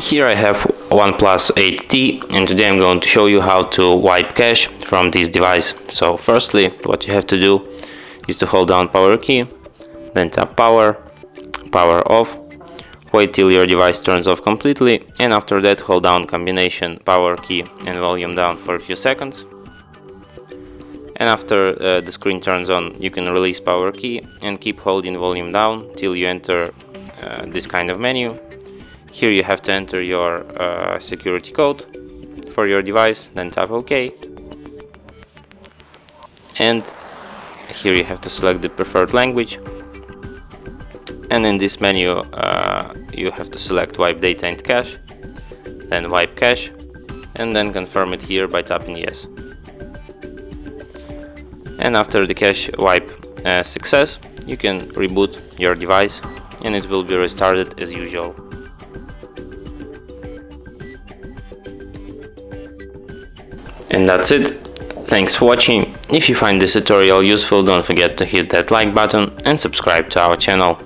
Here I have OnePlus 8T, and today I'm going to show you how to wipe cache from this device. So firstly, what you have to do is to hold down power key, then tap power, power off, wait till your device turns off completely, and after that hold down combination power key and volume down for a few seconds. And after the screen turns on, you can release power key and keep holding volume down till you enter this kind of menu. Here you have to enter your security code for your device, then tap OK. And here you have to select the preferred language. And in this menu you have to select wipe data and cache, then wipe cache, and then confirm it here by tapping yes. And after the cache wipe success, you can reboot your device and it will be restarted as usual. And that's it. Thanks for watching. If you find this tutorial useful, don't forget to hit that like button and subscribe to our channel.